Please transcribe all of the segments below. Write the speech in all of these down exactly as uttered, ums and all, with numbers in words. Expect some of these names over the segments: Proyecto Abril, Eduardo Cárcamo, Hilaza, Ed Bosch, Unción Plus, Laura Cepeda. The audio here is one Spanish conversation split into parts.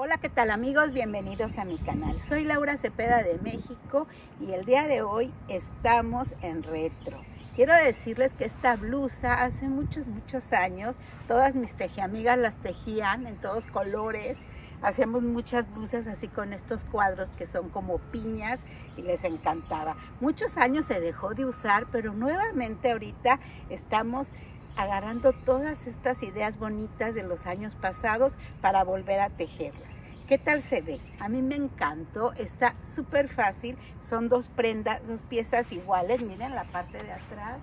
Hola, ¿qué tal amigos? Bienvenidos a mi canal. Soy Laura Cepeda de México y el día de hoy estamos en retro. Quiero decirles que esta blusa hace muchos, muchos años, todas mis tejiamigas las tejían en todos colores. Hacíamos muchas blusas así con estos cuadros que son como piñas y les encantaba. Muchos años se dejó de usar, pero nuevamente ahorita estamos agarrando todas estas ideas bonitas de los años pasados para volver a tejerlas. ¿Qué tal se ve? A mí me encantó, está súper fácil, son dos prendas, dos piezas iguales, miren la parte de atrás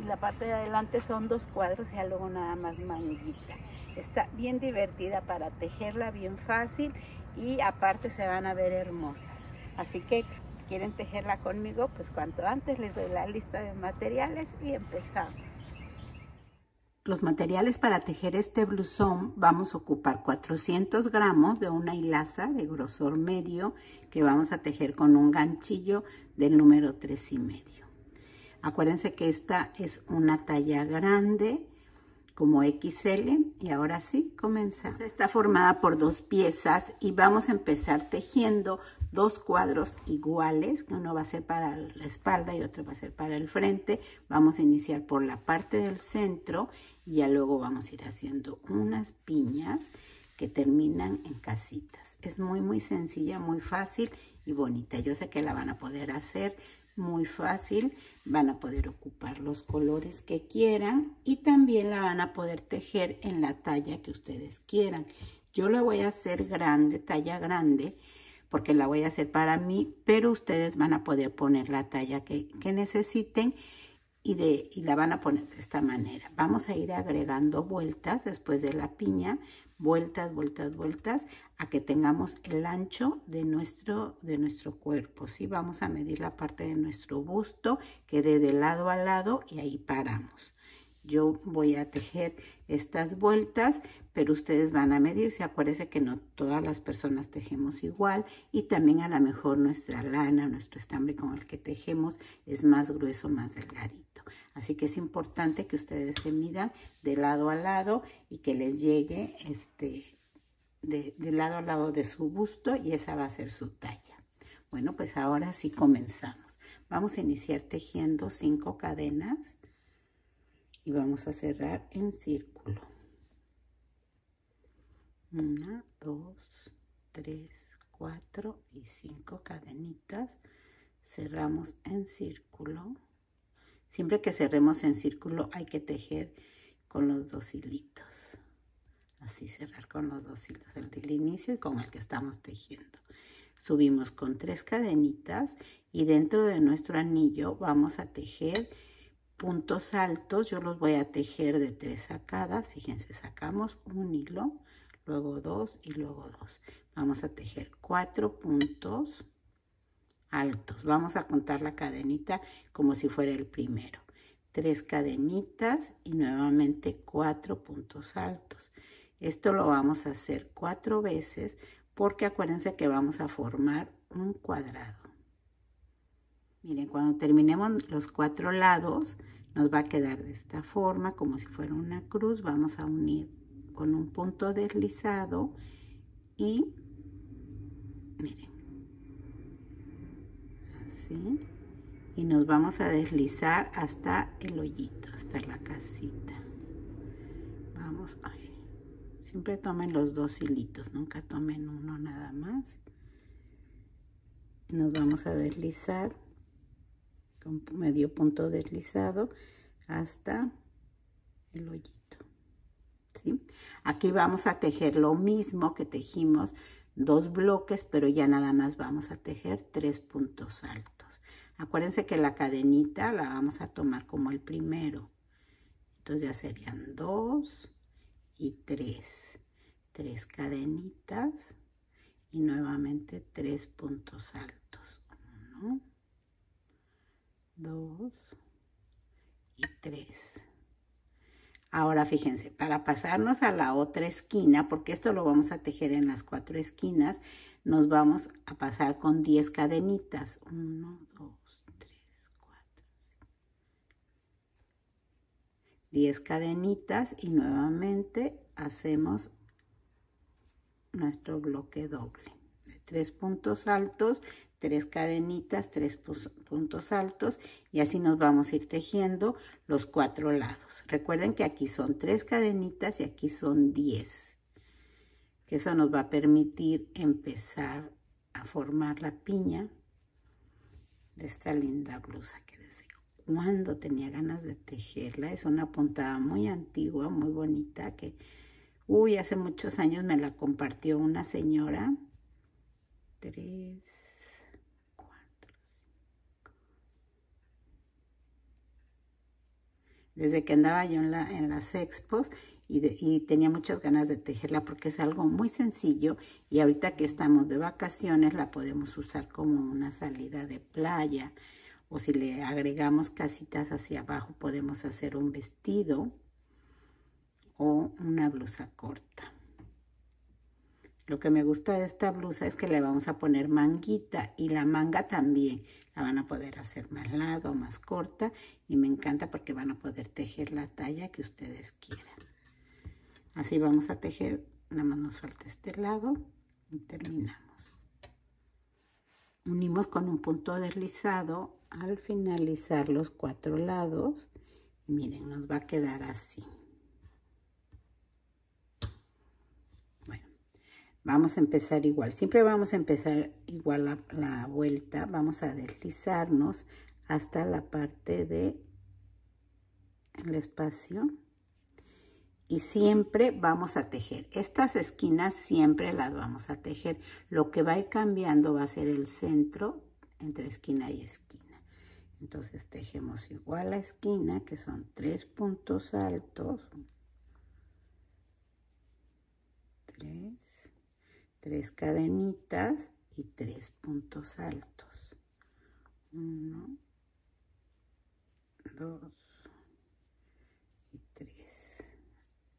y la parte de adelante son dos cuadros y luego nada más manillita. Está bien divertida para tejerla, bien fácil y aparte se van a ver hermosas. Así que quieren tejerla conmigo, pues cuanto antes les doy la lista de materiales y empezamos. Los materiales para tejer este blusón vamos a ocupar cuatrocientos gramos de una hilaza de grosor medio que vamos a tejer con un ganchillo del número tres y medio. Acuérdense que esta es una talla grande como equis ele y ahora sí comenzamos. Está formada por dos piezas y vamos a empezar tejiendo dos cuadros iguales, que uno va a ser para la espalda y otro va a ser para el frente. Vamos a iniciar por la parte del centro y ya luego vamos a ir haciendo unas piñas que terminan en casitas. Es muy muy sencilla, muy fácil y bonita. Yo sé que la van a poder hacer muy fácil, van a poder ocupar los colores que quieran y también la van a poder tejer en la talla que ustedes quieran. Yo la voy a hacer grande, talla grande, porque la voy a hacer para mí, pero ustedes van a poder poner la talla que, que necesiten y, de, y la van a poner de esta manera. Vamos a ir agregando vueltas después de la piña, vueltas, vueltas, vueltas, a que tengamos el ancho de nuestro, de nuestro cuerpo, ¿sí? Vamos a medir la parte de nuestro busto, que de, de lado a lado, y ahí paramos. Yo voy a tejer estas vueltas, pero ustedes van a medirse. Acuérdense que no todas las personas tejemos igual y también a lo mejor nuestra lana, nuestro estambre con el que tejemos es más grueso, más delgadito. Así que es importante que ustedes se midan de lado a lado y que les llegue este, de, de lado a lado de su busto y esa va a ser su talla. Bueno, pues ahora sí comenzamos. Vamos a iniciar tejiendo cinco cadenas. Y vamos a cerrar en círculo. Una, dos, tres, cuatro y cinco cadenitas. Cerramos en círculo. Siempre que cerremos en círculo hay que tejer con los dos hilitos. Así cerrar con los dos hilos, el del inicio y con el que estamos tejiendo. Subimos con tres cadenitas y dentro de nuestro anillo vamos a tejer puntos altos. Yo los voy a tejer de tres sacadas. Fíjense, sacamos un hilo, luego dos y luego dos. Vamos a tejer cuatro puntos altos. Vamos a contar la cadenita como si fuera el primero. Tres cadenitas y nuevamente cuatro puntos altos. Esto lo vamos a hacer cuatro veces porque acuérdense que vamos a formar un cuadrado. Miren, cuando terminemos los cuatro lados, nos va a quedar de esta forma, como si fuera una cruz. Vamos a unir con un punto deslizado y, miren, así. Y nos vamos a deslizar hasta el hoyito, hasta la casita. Vamos, ay, siempre tomen los dos hilitos, nunca tomen uno nada más. Nos vamos a deslizar con medio punto deslizado hasta el hoyito, ¿sí? Aquí vamos a tejer lo mismo que tejimos dos bloques, pero ya nada más vamos a tejer tres puntos altos. Acuérdense que la cadenita la vamos a tomar como el primero. Entonces ya serían dos y tres. Tres cadenitas y nuevamente tres puntos altos. Uno, dos y tres. Ahora fíjense, para pasarnos a la otra esquina, porque esto lo vamos a tejer en las cuatro esquinas, nos vamos a pasar con diez cadenitas. Uno, dos, tres, cuatro, cinco. diez cadenitas y nuevamente hacemos nuestro bloque doble. Tres puntos altos, tres cadenitas, tres puntos altos, y así nos vamos a ir tejiendo los cuatro lados. Recuerden que aquí son tres cadenitas y aquí son diez, que eso nos va a permitir empezar a formar la piña de esta linda blusa que desde cuando tenía ganas de tejerla. Es una puntada muy antigua, muy bonita, que uy, hace muchos años me la compartió una señora. Tres, cuatro, cinco. Desde que andaba yo en, la, en las expos y, de, y tenía muchas ganas de tejerla porque es algo muy sencillo, y ahorita que estamos de vacaciones la podemos usar como una salida de playa, o si le agregamos casitas hacia abajo podemos hacer un vestido o una blusa corta. Lo que me gusta de esta blusa es que le vamos a poner manguita, y la manga también la van a poder hacer más larga o más corta, y me encanta porque van a poder tejer la talla que ustedes quieran. Así vamos a tejer, nada más nos falta este lado y terminamos. Unimos con un punto deslizado al finalizar los cuatro lados, y miren, nos va a quedar así. Vamos a empezar igual, siempre vamos a empezar igual la, la vuelta. Vamos a deslizarnos hasta la parte del espacio y siempre vamos a tejer. Estas esquinas siempre las vamos a tejer. Lo que va a ir cambiando va a ser el centro entre esquina y esquina. Entonces tejemos igual la esquina, que son tres puntos altos. Tres. Tres cadenitas y tres puntos altos. Uno, dos y tres.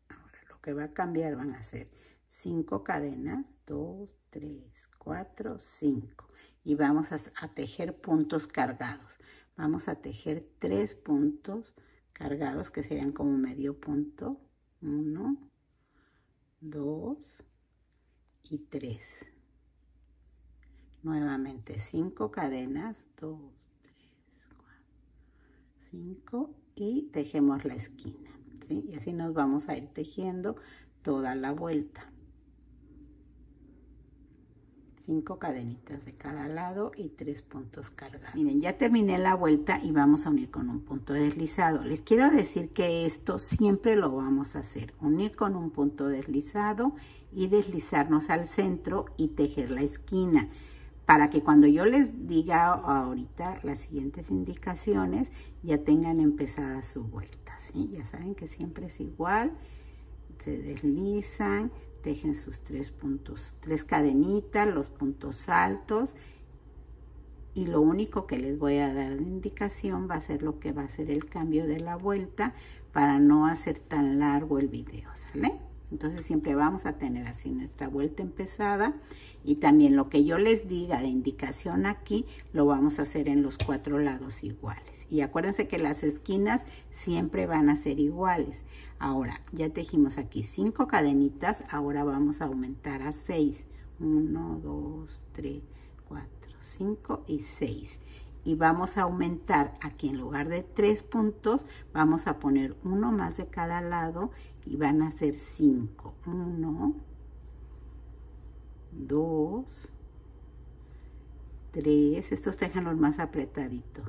Ahora lo que va a cambiar van a ser cinco cadenas. Dos, tres, cuatro, cinco. Y vamos a, a tejer puntos cargados. Vamos a tejer tres puntos cargados que serían como medio punto. Uno, dos y tres. Nuevamente cinco cadenas, dos, tres, cuatro, cinco, y tejemos la esquina, ¿sí? Y así nos vamos a ir tejiendo toda la vuelta. Cinco cadenitas de cada lado y tres puntos cargados. Miren, ya terminé la vuelta y vamos a unir con un punto deslizado. Les quiero decir que esto siempre lo vamos a hacer, unir con un punto deslizado y deslizarnos al centro y tejer la esquina, para que cuando yo les diga ahorita las siguientes indicaciones ya tengan empezada su vuelta, ¿sí? Ya saben que siempre es igual, se deslizan, tejen sus tres puntos, tres cadenitas, los puntos altos, y lo único que les voy a dar de indicación va a ser lo que va a ser el cambio de la vuelta para no hacer tan largo el video, ¿sale? Entonces siempre vamos a tener así nuestra vuelta empezada, y también lo que yo les diga de indicación aquí lo vamos a hacer en los cuatro lados iguales. Y acuérdense que las esquinas siempre van a ser iguales. Ahora ya tejimos aquí cinco cadenitas, ahora vamos a aumentar a seis. uno, dos, tres, cuatro, cinco y seis. Y vamos a aumentar aquí, en lugar de tres puntos vamos a poner uno más de cada lado, y van a ser cinco. uno, dos, tres, estos déjenlos más apretadito.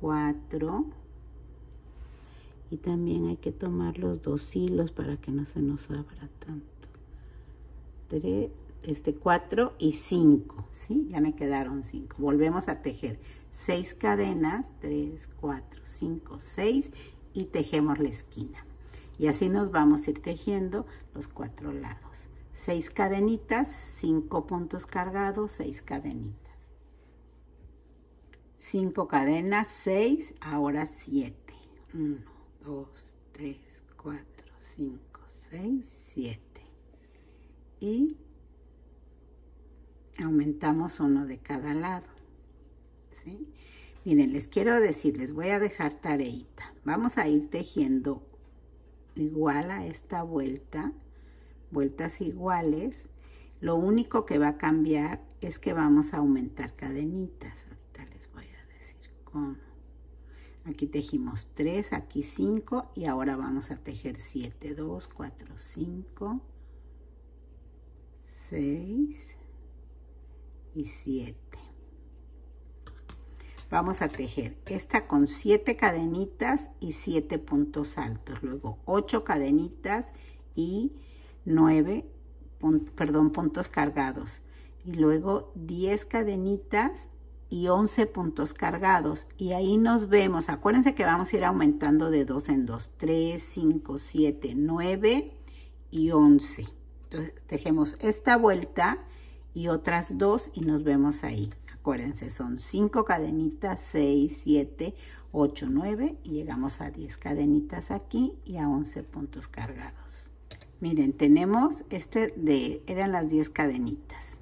cuatro, y también hay que tomar los dos hilos para que no se nos abra tanto. tres, este cuatro y cinco, ¿sí? Ya me quedaron cinco. Volvemos a tejer seis cadenas, tres, cuatro, cinco, seis, y tejemos la esquina. Y así nos vamos a ir tejiendo los cuatro lados. seis cadenitas, cinco puntos cargados, seis cadenitas. cinco cadenas, seis, ahora siete. uno, dos, tres, cuatro, cinco, seis, siete. Y aumentamos uno de cada lado, ¿sí? Miren, les quiero decir, les voy a dejar tareita. Vamos a ir tejiendo igual a esta vuelta, vueltas iguales, Lo único que va a cambiar es que vamos a aumentar cadenitas. Ahorita les voy a decir cómo. Aquí tejimos tres, aquí cinco y ahora vamos a tejer siete, dos, cuatro, cinco, seis y siete. Vamos a tejer esta con siete cadenitas y siete puntos altos, luego ocho cadenitas y nueve, pon, perdón, puntos cargados, y luego diez cadenitas y once puntos cargados, y ahí nos vemos. Acuérdense que vamos a ir aumentando de dos en dos, tres, cinco, siete, nueve y once. Entonces tejemos esta vuelta y otras dos y nos vemos ahí. Acuérdense, son cinco cadenitas, seis, siete, ocho, nueve y llegamos a diez cadenitas aquí y a once puntos cargados. Miren, tenemos este de, eran las diez cadenitas.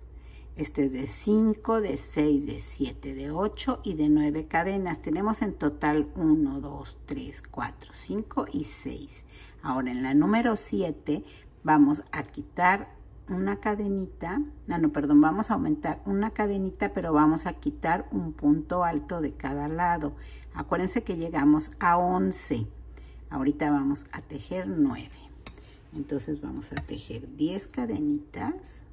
Este es de cinco, de seis, de siete, de ocho y de nueve cadenas. Tenemos en total uno, dos, tres, cuatro, cinco y seis. Ahora en la número siete vamos a quitar una cadenita, no, no, perdón, vamos a aumentar una cadenita, pero vamos a quitar un punto alto de cada lado. Acuérdense que llegamos a once. Ahorita vamos a tejer nueve. Entonces vamos a tejer diez cadenitas.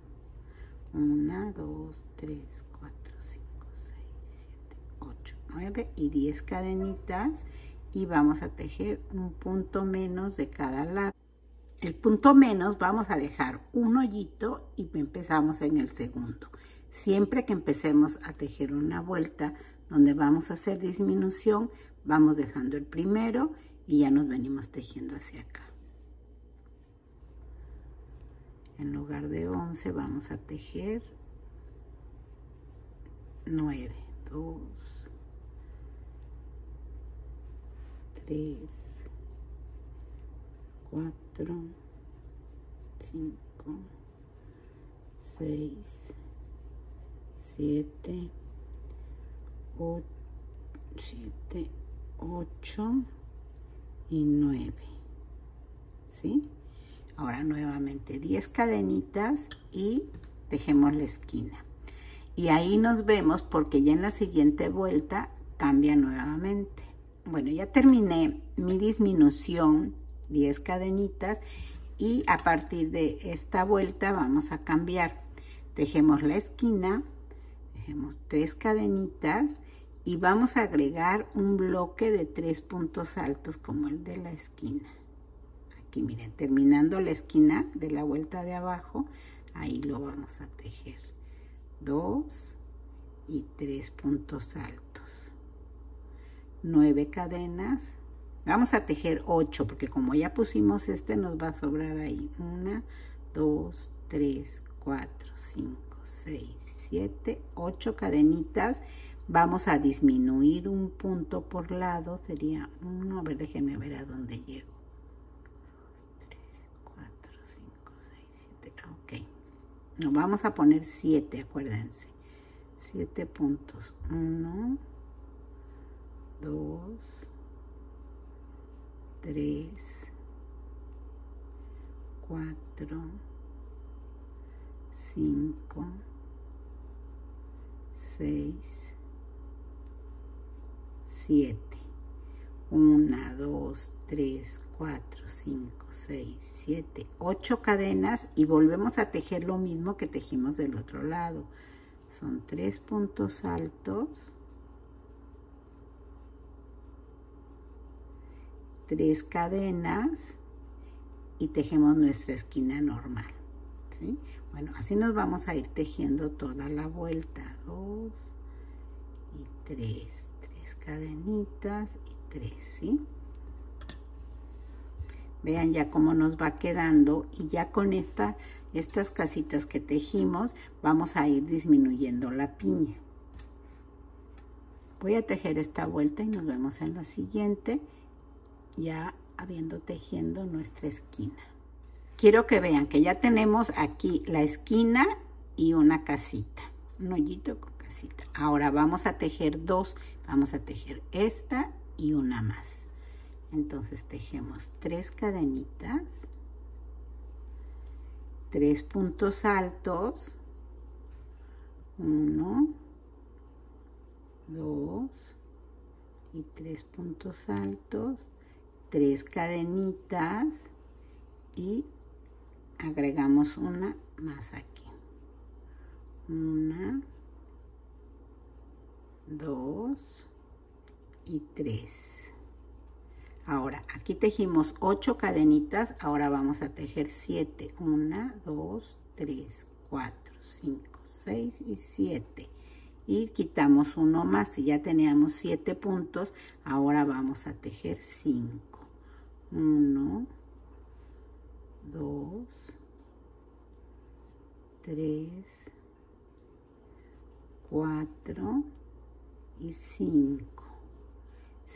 uno, dos, tres, cuatro, cinco, seis, siete, ocho, nueve y diez cadenitas. Y vamos a tejer un punto menos de cada lado. El punto menos vamos a dejar un hoyito y empezamos en el segundo. Siempre que empecemos a tejer una vuelta donde vamos a hacer disminución, vamos dejando el primero y ya nos venimos tejiendo hacia acá. En lugar de once vamos a tejer nueve, dos, tres, cuatro, cinco, seis, siete, ocho, siete, ocho y nueve, ¿sí? Ahora nuevamente diez cadenitas y tejemos la esquina. Y ahí nos vemos porque ya en la siguiente vuelta cambia nuevamente. Bueno, ya terminé mi disminución. diez cadenitas y a partir de esta vuelta vamos a cambiar. Tejemos la esquina, tejemos tres cadenitas y vamos a agregar un bloque de tres puntos altos como el de la esquina. Aquí miren, terminando la esquina de la vuelta de abajo, ahí lo vamos a tejer. dos y tres puntos altos. nueve cadenas. Vamos a tejer ocho, porque como ya pusimos este, nos va a sobrar ahí. uno, dos, tres, cuatro, cinco, seis, siete, ocho cadenitas. Vamos a disminuir un punto por lado. Sería uno, a ver, déjenme ver a dónde llego. tres, cuatro, cinco, seis, siete, ok. Nos vamos a poner siete, acuérdense. siete puntos. uno, dos, tres, cuatro, cinco, seis, siete. uno, dos, tres, cuatro, cinco, seis, siete, ocho cadenas y volvemos a tejer lo mismo que tejimos del otro lado. Son tres puntos altos. tres cadenas y tejemos nuestra esquina normal, ¿sí? Bueno, así nos vamos a ir tejiendo toda la vuelta. dos y tres, tres cadenitas y tres, ¿sí? Vean ya cómo nos va quedando y ya con esta, estas casitas que tejimos vamos a ir disminuyendo la piña. Voy a tejer esta vuelta y nos vemos en la siguiente. Ya habiendo tejiendo nuestra esquina. Quiero que vean que ya tenemos aquí la esquina y una casita, un hoyito con casita. Ahora vamos a tejer dos, vamos a tejer esta y una más. Entonces tejemos tres cadenitas, tres puntos altos, uno, dos y tres puntos altos, tres cadenitas y agregamos una más aquí, una, dos y tres. Ahora, aquí tejimos ocho cadenitas, ahora vamos a tejer siete. uno, dos, tres, cuatro, cinco, seis y siete. Y quitamos uno más, si ya teníamos siete puntos, ahora vamos a tejer cinco. uno, dos, tres, cuatro y cinco.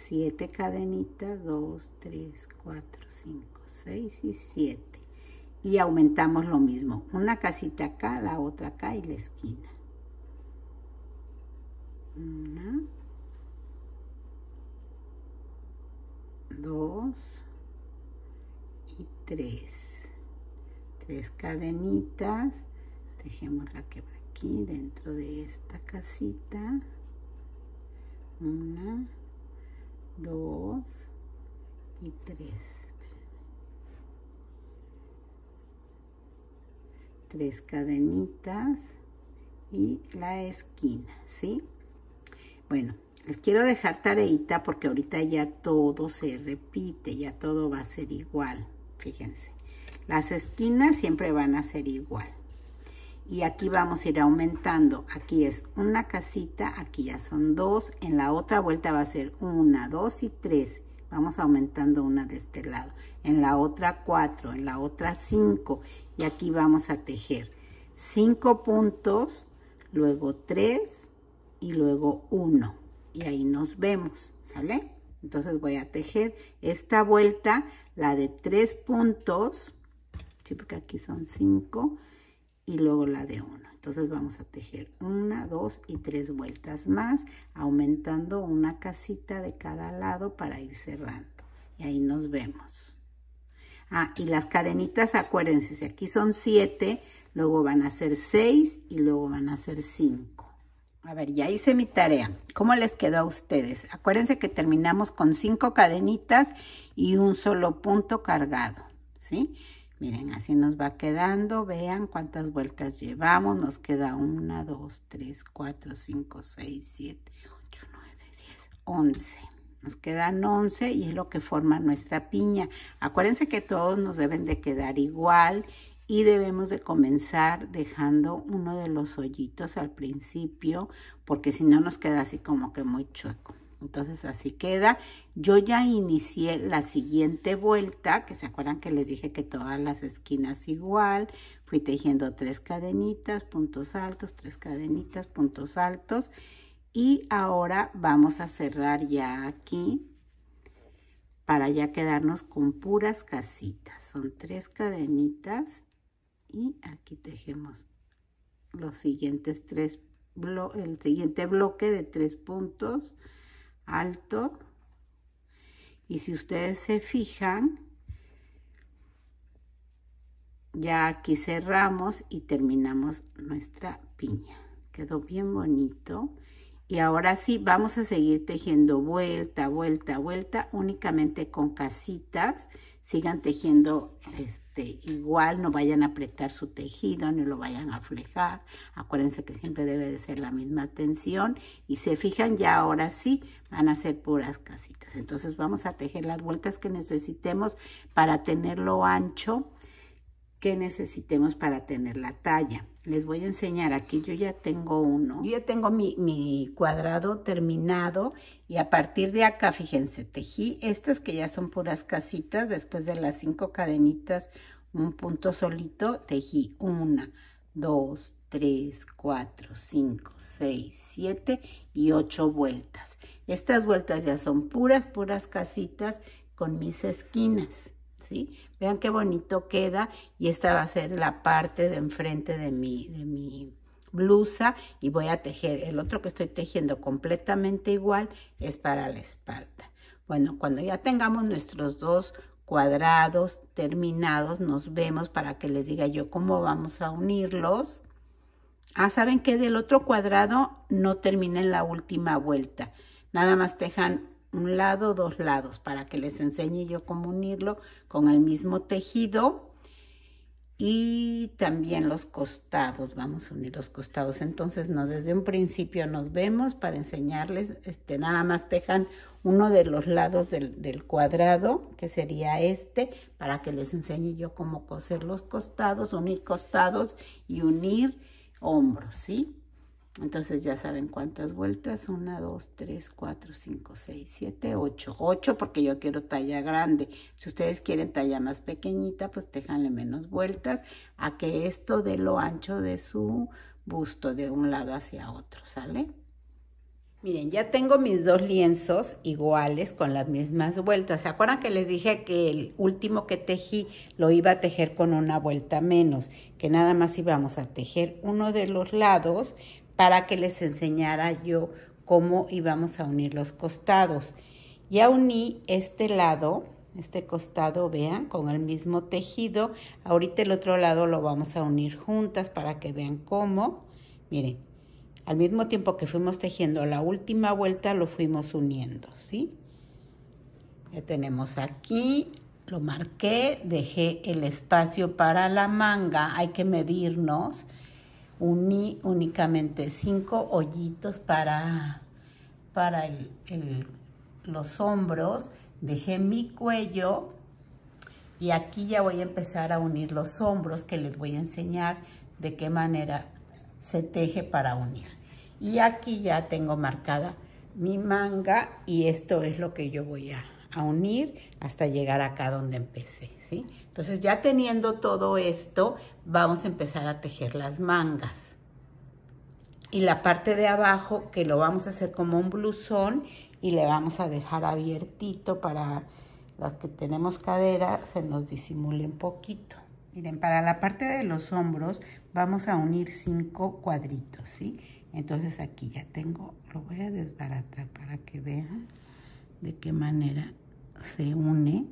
siete cadenitas, dos, tres, cuatro, cinco, seis y siete. Y aumentamos lo mismo, una casita acá, la otra acá y la esquina. Una, dos y tres. Tres cadenitas, tejemos la que va aquí dentro de esta casita. Una, dos y tres. Tres cadenitas y la esquina, ¿sí? Bueno, les quiero dejar tareita porque ahorita ya todo se repite, ya todo va a ser igual. Fíjense, las esquinas siempre van a ser igual. Y aquí vamos a ir aumentando. Aquí es una casita, aquí ya son dos. En la otra vuelta va a ser una, dos y tres. Vamos aumentando una de este lado. En la otra cuatro, en la otra cinco. Y aquí vamos a tejer cinco puntos, luego tres y luego uno. Y ahí nos vemos, ¿sale? Entonces voy a tejer esta vuelta, la de tres puntos. Sí, porque aquí son cinco. Y luego la de uno. Entonces vamos a tejer una, dos y tres vueltas más, aumentando una casita de cada lado para ir cerrando. Y ahí nos vemos. Ah, y las cadenitas, acuérdense, si aquí son siete, luego van a ser seis y luego van a ser cinco. A ver, ya hice mi tarea. ¿Cómo les quedó a ustedes? Acuérdense que terminamos con cinco cadenitas y un solo punto cargado, ¿sí? Miren, así nos va quedando. Vean cuántas vueltas llevamos. Nos queda una, dos, tres, cuatro, cinco, seis, siete, ocho, nueve, diez, once. Nos quedan once y es lo que forma nuestra piña. Acuérdense que todos nos deben de quedar igual y debemos de comenzar dejando uno de los hoyitos al principio porque si no nos queda así como que muy chueco. Entonces así queda. Yo ya inicié la siguiente vuelta, que se acuerdan que les dije que todas las esquinas igual. Fui tejiendo tres cadenitas, puntos altos, tres cadenitas, puntos altos. Y ahora vamos a cerrar ya aquí para ya quedarnos con puras casitas. Son tres cadenitas y aquí tejemos los siguientes tres, el siguiente bloque de tres puntos alto. Y si ustedes se fijan, ya aquí cerramos y terminamos nuestra piña. Quedó bien bonito. Y ahora sí vamos a seguir tejiendo vuelta, vuelta, vuelta, únicamente con casitas. Sigan tejiendo este, igual, no vayan a apretar su tejido, ni lo vayan a flejar. Acuérdense que siempre debe de ser la misma tensión. Y se fijan, ya ahora sí van a ser puras casitas. Entonces vamos a tejer las vueltas que necesitemos para tener lo ancho que necesitemos para tener la talla. Les voy a enseñar aquí, yo ya tengo uno, yo ya tengo mi, mi cuadrado terminado y a partir de acá, fíjense, tejí estas que ya son puras casitas, después de las cinco cadenitas, un punto solito, tejí una, dos, tres, cuatro, cinco, seis, siete y ocho vueltas. Estas vueltas ya son puras, puras casitas con mis esquinas. ¿Sí? Vean qué bonito queda y esta va a ser la parte de enfrente de mi, de mi blusa y voy a tejer. El otro que estoy tejiendo completamente igual es para la espalda. Bueno, cuando ya tengamos nuestros dos cuadrados terminados, nos vemos para que les diga yo cómo vamos a unirlos. Ah, ¿saben que del otro cuadrado no terminen la última vuelta? Nada más tejan un lado, dos lados, para que les enseñe yo cómo unirlo con el mismo tejido. Y también los costados, vamos a unir los costados. Entonces, no, desde un principio nos vemos para enseñarles. Este, nada más tejan uno de los lados del, del cuadrado, que sería este, para que les enseñe yo cómo coser los costados, unir costados y unir hombros, ¿sí? Entonces ya saben cuántas vueltas, una, dos, tres, cuatro, cinco, seis, siete, ocho, ocho, porque yo quiero talla grande. Si ustedes quieren talla más pequeñita, pues déjanle menos vueltas a que esto dé lo ancho de su busto de un lado hacia otro, ¿sale? Miren, ya tengo mis dos lienzos iguales con las mismas vueltas. ¿Se acuerdan que les dije que el último que tejí lo iba a tejer con una vuelta menos? Que nada más íbamos a tejer uno de los lados para que les enseñara yo cómo íbamos a unir los costados. Ya uní este lado, este costado, vean, con el mismo tejido. Ahorita el otro lado lo vamos a unir juntas para que vean cómo. Miren. Al mismo tiempo que fuimos tejiendo la última vuelta, lo fuimos uniendo, ¿sí? Ya tenemos aquí, lo marqué, dejé el espacio para la manga, hay que medirnos. Uní únicamente cinco hoyitos para, para el, el, los hombros, dejé mi cuello y aquí ya voy a empezar a unir los hombros, que les voy a enseñar de qué manera se teje para unir. Y aquí ya tengo marcada mi manga y esto es lo que yo voy a, a unir hasta llegar acá donde empecé, ¿sí? Entonces ya teniendo todo esto, vamos a empezar a tejer las mangas. Y la parte de abajo, que lo vamos a hacer como un blusón y le vamos a dejar abiertito para las que tenemos cadera, se nos disimule un poquito. Miren, para la parte de los hombros vamos a unir cinco cuadritos, ¿sí? Entonces aquí ya tengo, lo voy a desbaratar para que vean de qué manera se une.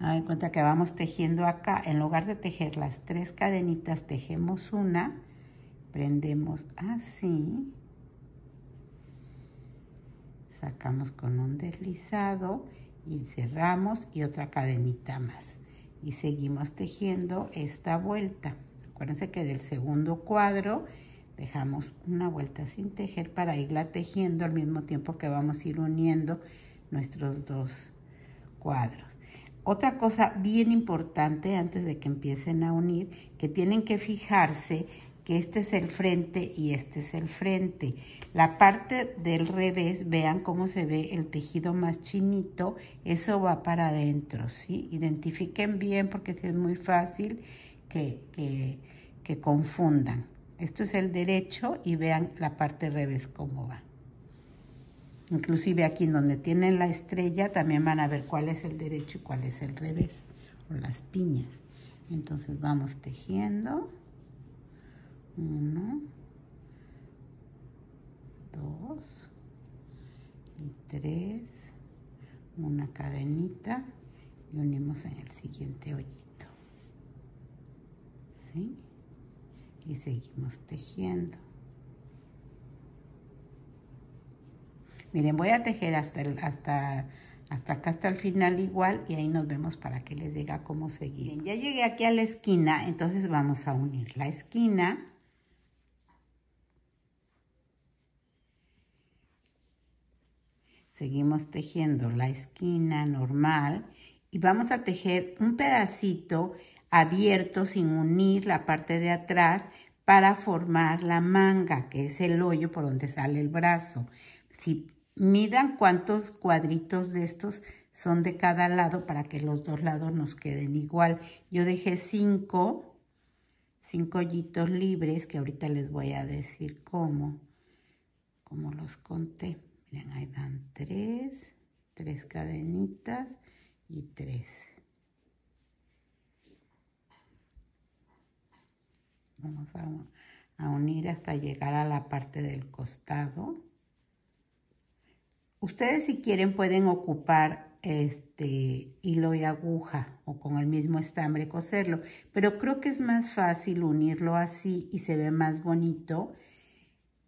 Hagan cuenta que vamos tejiendo acá, en lugar de tejer las tres cadenitas, tejemos una, prendemos así, sacamos con un deslizado y cerramos y otra cadenita más. Y seguimos tejiendo esta vuelta. Acuérdense que del segundo cuadro dejamos una vuelta sin tejer para irla tejiendo al mismo tiempo que vamos a ir uniendo nuestros dos cuadros. Otra cosa bien importante antes de que empiecen a unir, que tienen que fijarse que este es el frente y este es el frente. La parte del revés, vean cómo se ve el tejido más chinito, eso va para adentro, ¿sí? Identifiquen bien porque es muy fácil que, que, que confundan. Esto es el derecho y vean la parte revés cómo va. Inclusive aquí donde tienen la estrella también van a ver cuál es el derecho y cuál es el revés, o las piñas. Entonces vamos tejiendo. Uno, dos y tres, una cadenita y unimos en el siguiente hoyito, ¿sí? Y seguimos tejiendo. Miren, voy a tejer hasta, el, hasta, hasta acá, hasta el final igual, y ahí nos vemos para que les diga cómo seguir. Miren, ya llegué aquí a la esquina, entonces vamos a unir la esquina. Seguimos tejiendo la esquina normal y vamos a tejer un pedacito abierto sin unir la parte de atrás para formar la manga, que es el hoyo por donde sale el brazo. Si midan cuántos cuadritos de estos son de cada lado para que los dos lados nos queden igual. Yo dejé cinco, cinco hoyitos libres que ahorita les voy a decir cómo, cómo los conté. Miren, ahí van tres, tres cadenitas y tres. Vamos a, a unir hasta llegar a la parte del costado. Ustedes si quieren pueden ocupar este, hilo y aguja o con el mismo estambre coserlo, pero creo que es más fácil unirlo así y se ve más bonito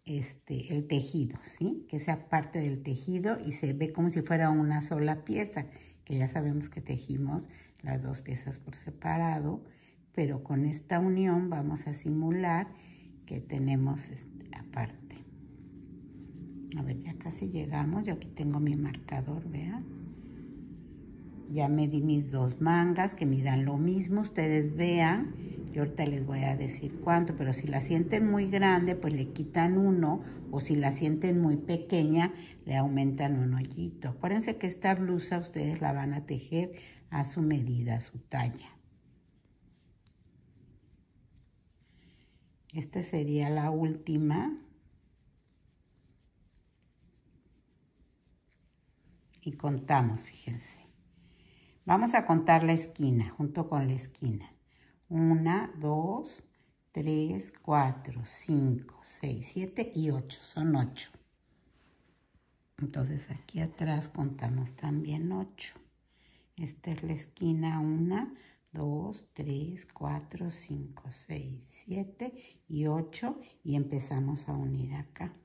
este, el tejido, ¿sí? Que sea parte del tejido y se ve como si fuera una sola pieza, que ya sabemos que tejimos las dos piezas por separado, pero con esta unión vamos a simular que tenemos este, aparte. A ver, ya casi llegamos. Yo aquí tengo mi marcador, vean. Ya medí mis dos mangas, que midan lo mismo. Ustedes vean, yo ahorita les voy a decir cuánto, pero si la sienten muy grande, pues le quitan uno, o si la sienten muy pequeña, le aumentan un hoyito. Acuérdense que esta blusa ustedes la van a tejer a su medida, a su talla. Esta sería la última. Y contamos, fíjense. Vamos a contar la esquina, junto con la esquina. Una, dos, tres, cuatro, cinco, seis, siete y ocho. Son ocho. Entonces aquí atrás contamos también ocho. Esta es la esquina. Una, dos, tres, cuatro, cinco, seis, siete y ocho. Y empezamos a unir acá.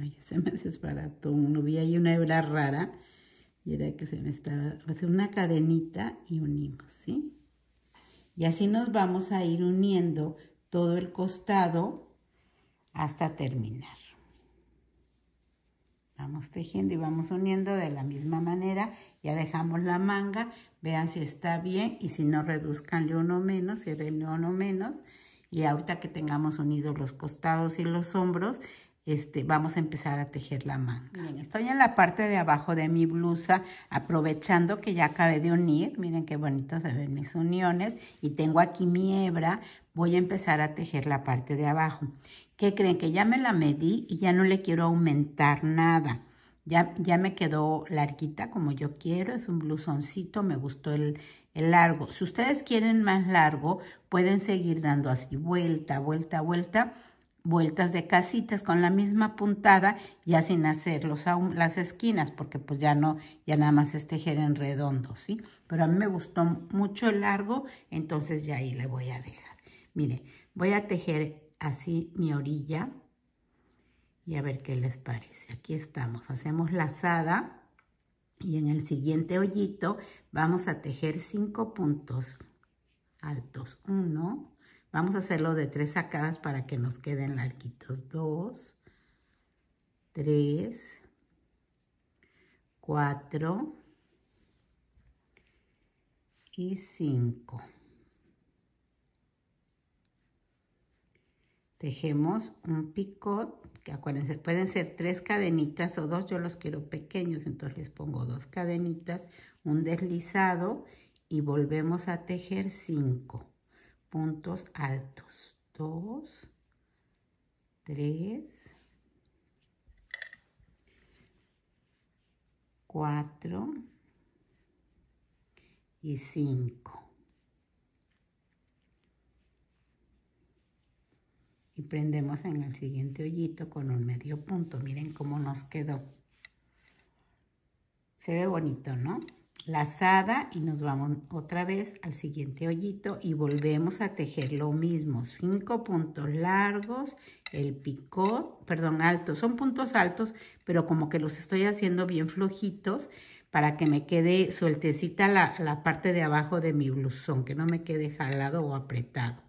Ay, se me desbarató uno. Vi ahí una hebra rara y era que se me estaba... O sea, una cadenita y unimos, ¿sí? Y así nos vamos a ir uniendo todo el costado hasta terminar. Vamos tejiendo y vamos uniendo de la misma manera. Ya dejamos la manga. Vean si está bien y si no, reduzcanle uno menos, cierrenle uno menos. Y ahorita que tengamos unidos los costados y los hombros... Este, vamos a empezar a tejer la manga. Miren, estoy en la parte de abajo de mi blusa, aprovechando que ya acabé de unir. Miren qué bonito se ven mis uniones. Y tengo aquí mi hebra. Voy a empezar a tejer la parte de abajo. ¿Qué creen? Que ya me la medí y ya no le quiero aumentar nada. Ya, ya me quedó larguita como yo quiero. Es un blusoncito, me gustó el, el largo. Si ustedes quieren más largo, pueden seguir dando así, vuelta, vuelta, vuelta. Vueltas de casitas con la misma puntada, ya sin hacer los, las esquinas, porque pues ya no, ya nada más es tejer en redondo, ¿sí? Pero a mí me gustó mucho el largo, entonces ya ahí le voy a dejar. Miren, voy a tejer así mi orilla y a ver qué les parece. Aquí estamos, hacemos lazada y en el siguiente hoyito vamos a tejer cinco puntos altos. Uno. Vamos a hacerlo de tres sacadas para que nos queden larguitos. Dos, tres, cuatro y cinco. Tejemos un picot, que acuérdense, pueden ser tres cadenitas o dos. Yo los quiero pequeños, entonces les pongo dos cadenitas, un deslizado y volvemos a tejer cinco. Puntos altos, dos, tres, cuatro y cinco. Y prendemos en el siguiente hoyito con un medio punto. Miren cómo nos quedó. Se ve bonito, ¿no? Lazada y nos vamos otra vez al siguiente hoyito y volvemos a tejer lo mismo, cinco puntos largos, el picot, perdón, altos, son puntos altos, pero como que los estoy haciendo bien flojitos para que me quede sueltecita la, la parte de abajo de mi blusón, que no me quede jalado o apretado.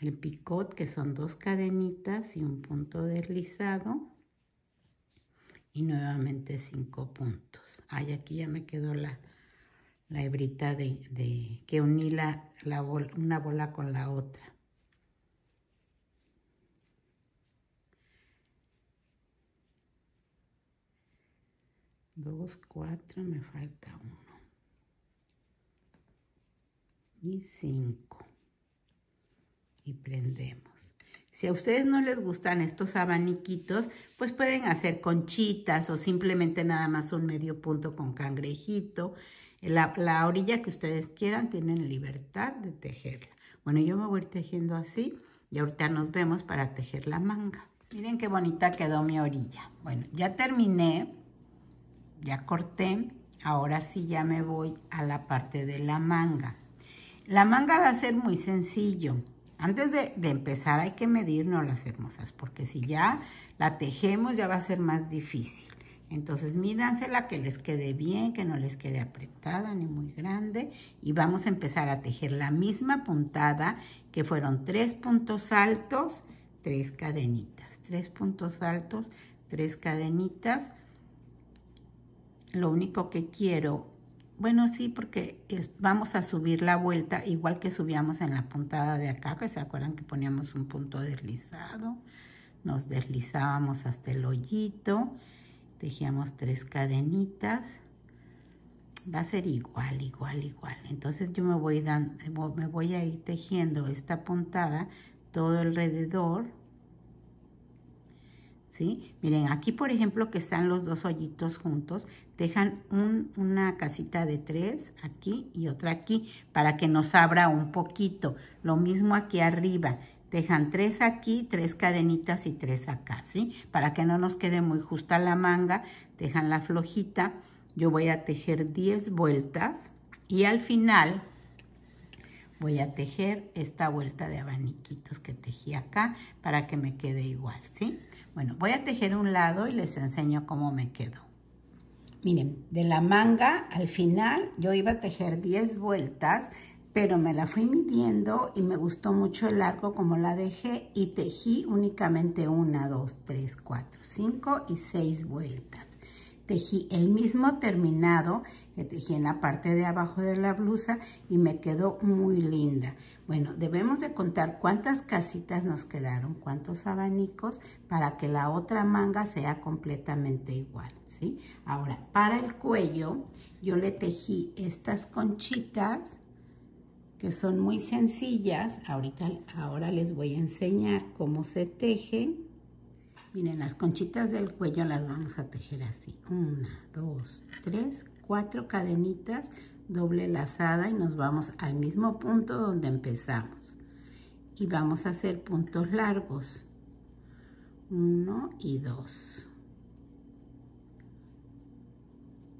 El picot, que son dos cadenitas y un punto deslizado. Y nuevamente cinco puntos. Ay, aquí ya me quedó la, la hebrita de, de que uní la, la bol, una bola con la otra. Dos, cuatro, me falta uno. Y cinco. Y prendemos. Si a ustedes no les gustan estos abaniquitos, pues pueden hacer conchitas o simplemente nada más un medio punto con cangrejito. La, la orilla que ustedes quieran, tienen libertad de tejerla. Bueno, yo me voy a ir tejiendo así y ahorita nos vemos para tejer la manga. Miren qué bonita quedó mi orilla. Bueno, ya terminé, ya corté. Ahora sí ya me voy a la parte de la manga. La manga va a ser muy sencillo. Antes de, de empezar hay que medirnos las hermosas, porque si ya la tejemos ya va a ser más difícil. Entonces mídansela que les quede bien, que no les quede apretada ni muy grande. Y vamos a empezar a tejer la misma puntada, que fueron tres puntos altos, tres cadenitas. Tres puntos altos, tres cadenitas. Lo único que quiero, bueno, sí, porque es, vamos a subir la vuelta igual que subíamos en la puntada de acá, que se acuerdan que poníamos un punto deslizado, nos deslizábamos hasta el hoyito, tejíamos tres cadenitas. Va a ser igual, igual, igual. Entonces yo me voy, dando, me voy a ir tejiendo esta puntada todo alrededor. ¿Sí? Miren, aquí por ejemplo que están los dos hoyitos juntos, dejan un, una casita de tres aquí y otra aquí para que nos abra un poquito. Lo mismo aquí arriba, dejan tres aquí, tres cadenitas y tres acá, ¿sí? Para que no nos quede muy justa la manga, dejan la flojita. Yo voy a tejer diez vueltas y al final voy a tejer esta vuelta de abaniquitos que tejí acá para que me quede igual, ¿sí? Bueno, voy a tejer un lado y les enseño cómo me quedó. Miren, de la manga al final yo iba a tejer diez vueltas, pero me la fui midiendo y me gustó mucho el largo como la dejé y tejí únicamente una, dos, tres, cuatro, cinco y seis vueltas. Tejí el mismo terminado que tejí en la parte de abajo de la blusa y me quedó muy linda. Bueno, debemos de contar cuántas casitas nos quedaron, cuántos abanicos, para que la otra manga sea completamente igual, ¿sí? Ahora, para el cuello, yo le tejí estas conchitas que son muy sencillas. Ahorita, ahora les voy a enseñar cómo se tejen. Miren, las conchitas del cuello las vamos a tejer así. Una, dos, tres, cuatro cadenitas, doble lazada y nos vamos al mismo punto donde empezamos. Y vamos a hacer puntos largos. Uno y dos.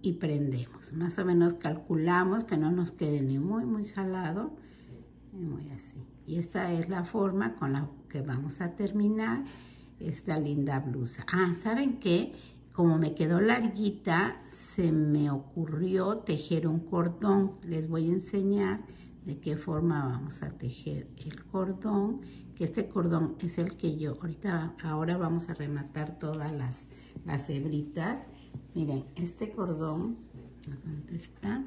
Y prendemos. Más o menos calculamos que no nos quede ni muy, muy jalado. Y muy así. Y esta es la forma con la que vamos a terminar esta linda blusa. Ah, ¿saben qué? Como me quedó larguita, se me ocurrió tejer un cordón. Les voy a enseñar de qué forma vamos a tejer el cordón, que este cordón es el que yo ahorita, ahora vamos a rematar todas las, las hebritas. Miren, este cordón, ¿dónde está?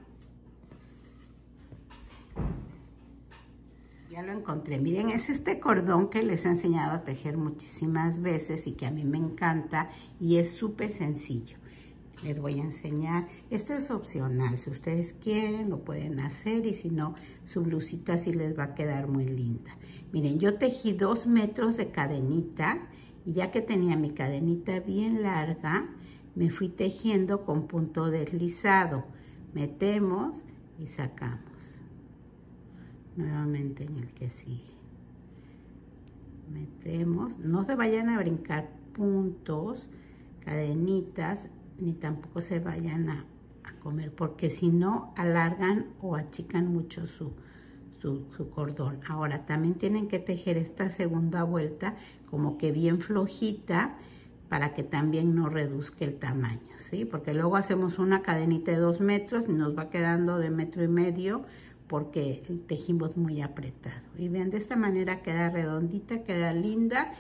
Ya lo encontré. Miren, es este cordón que les he enseñado a tejer muchísimas veces y que a mí me encanta y es súper sencillo. Les voy a enseñar. Esto es opcional. Si ustedes quieren, lo pueden hacer y si no, su blusita sí les va a quedar muy linda. Miren, yo tejí dos metros de cadenita y ya que tenía mi cadenita bien larga, me fui tejiendo con punto deslizado. Metemos y sacamos. Nuevamente en el que sigue. Metemos. No se vayan a brincar puntos, cadenitas, ni tampoco se vayan a, a comer, porque si no alargan o achican mucho su, su, su cordón. Ahora también tienen que tejer esta segunda vuelta como que bien flojita, para que también no reduzca el tamaño, ¿sí? Porque luego hacemos una cadenita de dos metros, nos va quedando de metro y medio, porque tejimos muy apretado. Y vean, de esta manera queda redondita, queda linda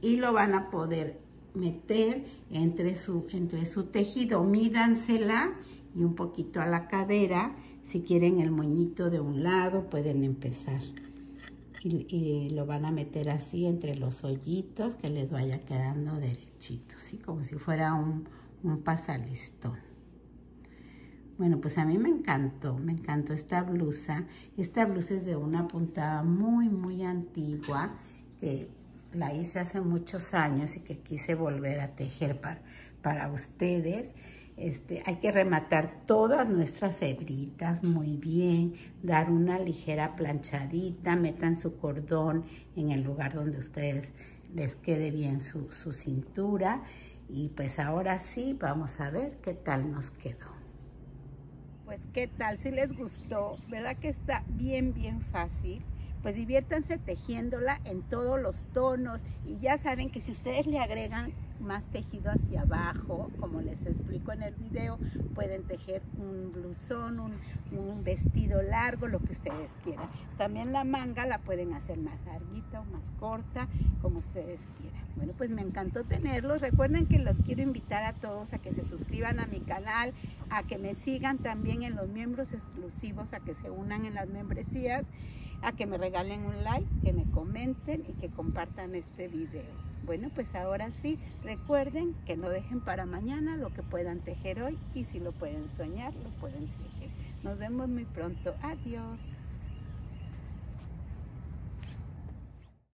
y lo van a poder meter entre su, entre su tejido. Mídansela y un poquito a la cadera. Si quieren el moñito de un lado, pueden empezar. Y, y lo van a meter así entre los hoyitos, que les vaya quedando derechito, ¿sí? Como si fuera un, un pasalistón. Bueno, pues a mí me encantó, me encantó esta blusa. Esta blusa es de una puntada muy, muy antigua, que la hice hace muchos años y que quise volver a tejer para, para ustedes. Este, hay que rematar todas nuestras hebritas muy bien, dar una ligera planchadita, metan su cordón en el lugar donde ustedes les quede bien su, su cintura. Y pues ahora sí, vamos a ver qué tal nos quedó. Pues qué tal, si les gustó, ¿verdad que está bien, bien fácil? Pues diviértanse tejiéndola en todos los tonos, y ya saben que si ustedes le agregan más tejido hacia abajo, como les explico en el video, pueden tejer un blusón, un, un vestido largo, lo que ustedes quieran. También la manga la pueden hacer más larguita o más corta, como ustedes quieran. Bueno, pues me encantó tenerlos. Recuerden que los quiero invitar a todos a que se suscriban a mi canal, a que me sigan también en los miembros exclusivos, a que se unan en las membresías, a que me regalen un like, que me comenten y que compartan este video. Bueno, pues ahora sí, recuerden que no dejen para mañana lo que puedan tejer hoy, y si lo pueden soñar, lo pueden tejer. Nos vemos muy pronto. Adiós.